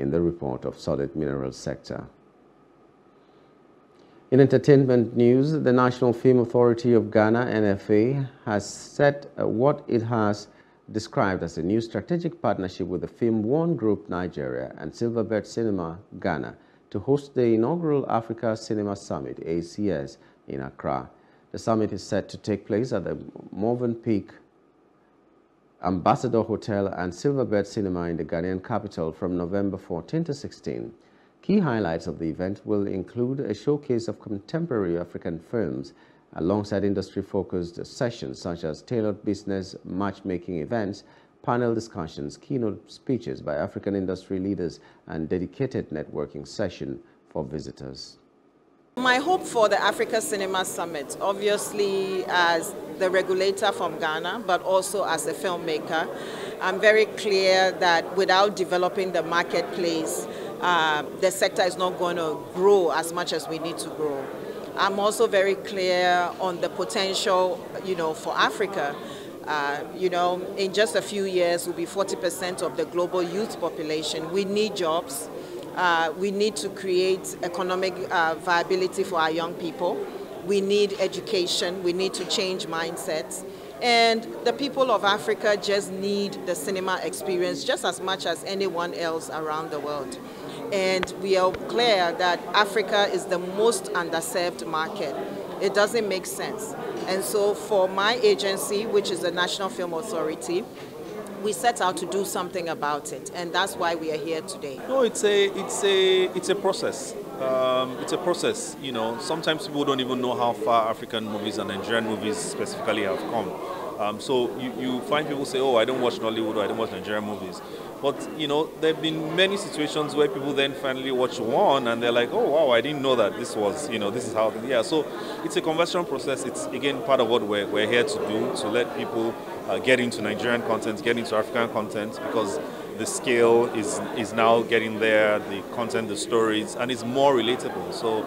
in the report of solid mineral sector. In entertainment news, the National Film Authority of Ghana, NFA, has set what it has described as a new strategic partnership with the FilmOne Group Nigeria and Silverbird Cinema Ghana to host the inaugural Africa Cinema Summit, ACS, in Accra. The summit is set to take place at the Mövenpick Peak Ambassador Hotel and Silverbird Cinema in the Ghanaian capital from November 14 to 16. Key highlights of the event will include a showcase of contemporary African films alongside industry-focused sessions such as tailored business, matchmaking events, panel discussions, keynote speeches by African industry leaders, and dedicated networking session for visitors. My hope for the Africa Cinema Summit, obviously as the regulator from Ghana, but also as a filmmaker, I'm very clear that without developing the marketplace, the sector is not going to grow as much as we need to grow. I'm also very clear on the potential, for Africa. In just a few years, we'll be 40% of the global youth population. We need jobs. We need to create economic viability for our young people. We need education. We need to change mindsets. And the people of Africa just need the cinema experience just as much as anyone else around the world. And we are clear that Africa is the most underserved market. It doesn't make sense. And so for my agency, which is the National Film Authority, we set out to do something about it. And that's why we are here today. No, it's a process. It's a process, Sometimes people don't even know how far African movies and Nigerian movies specifically have come. So you find people say, oh, I don't watch Nollywood, or I don't watch Nigerian movies. But, there have been many situations where people then finally watch one and they're like, oh, wow, I didn't know that this was, this is how, So it's a conversion process. It's, again, part of what we're here to do, to let people get into Nigerian content, get into African content, because the scale is now getting there, the content, the stories, and it's more relatable. So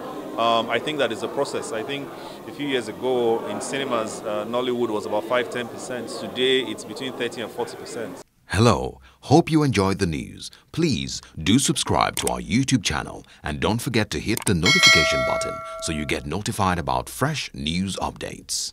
I think that is a process. I think a few years ago in cinemas, Nollywood was about 5–10%. Today, it's between 30 and 40%. Hello, hope you enjoyed the news. Please do subscribe to our YouTube channel and don't forget to hit the notification button so you get notified about fresh news updates.